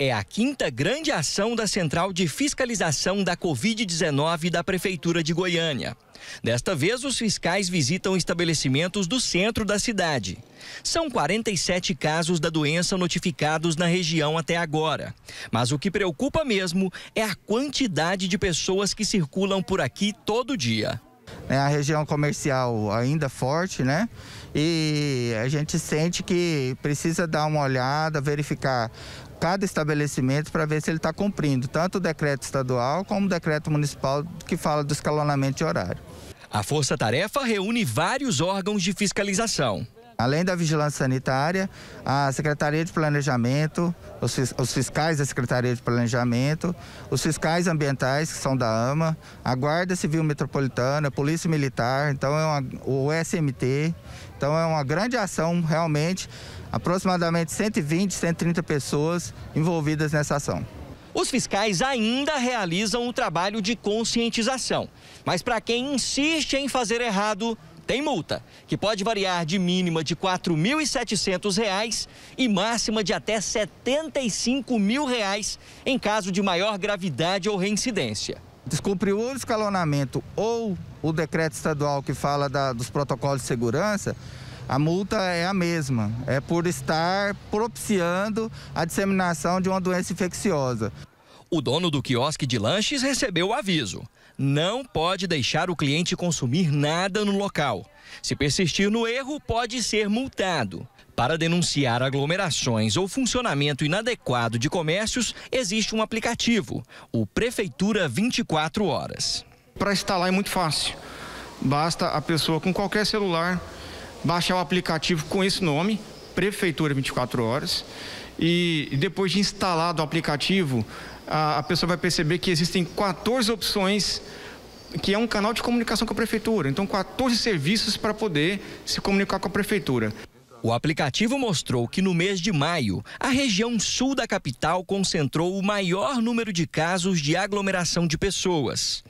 É a quinta grande ação da Central de Fiscalização da COVID-19 da Prefeitura de Goiânia. Desta vez, os fiscais visitam estabelecimentos do centro da cidade. São 47 casos da doença notificados na região até agora. Mas o que preocupa mesmo é a quantidade de pessoas que circulam por aqui todo dia. A região comercial ainda forte, né? E a gente sente que precisa dar uma olhada, verificar cada estabelecimento para ver se ele está cumprindo tanto o decreto estadual como o decreto municipal que fala do escalonamento de horário. A força-tarefa reúne vários órgãos de fiscalização. Além da vigilância sanitária, a Secretaria de Planejamento, os fiscais da Secretaria de Planejamento, os fiscais ambientais, que são da AMA, a Guarda Civil Metropolitana, a Polícia Militar, então o SMT. Então é uma grande ação, realmente, aproximadamente 120, 130 pessoas envolvidas nessa ação. Os fiscais ainda realizam o trabalho de conscientização, mas para quem insiste em fazer errado, tem multa, que pode variar de mínima de R$ 4.700 e máxima de até R$ 75.000 em caso de maior gravidade ou reincidência. Descumpriu o escalonamento ou o decreto estadual que fala dos protocolos de segurança, a multa é a mesma, é por estar propiciando a disseminação de uma doença infecciosa. O dono do quiosque de lanches recebeu o aviso. Não pode deixar o cliente consumir nada no local. Se persistir no erro, pode ser multado. Para denunciar aglomerações ou funcionamento inadequado de comércios, existe um aplicativo, o Prefeitura 24 Horas. Para instalar é muito fácil. Basta a pessoa com qualquer celular baixar o aplicativo com esse nome, Prefeitura 24 Horas, e depois de instalado o aplicativo, a pessoa vai perceber que existem 14 opções, que é um canal de comunicação com a Prefeitura. Então, 14 serviços para poder se comunicar com a Prefeitura. O aplicativo mostrou que no mês de maio, a região sul da capital concentrou o maior número de casos de aglomeração de pessoas.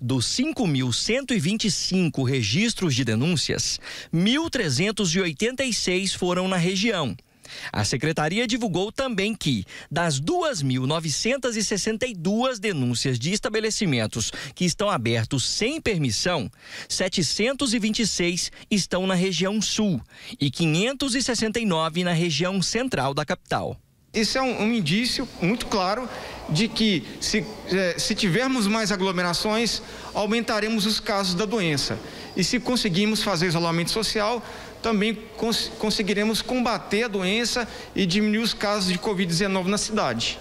Dos 5.125 registros de denúncias, 1.386 foram na região. A secretaria divulgou também que, das 2.962 denúncias de estabelecimentos que estão abertos sem permissão, 726 estão na região sul e 569 na região central da capital. Isso é um indício muito claro de que, se tivermos mais aglomerações, aumentaremos os casos da doença. E se conseguirmos fazer isolamento social, também conseguiremos combater a doença e diminuir os casos de Covid-19 na cidade.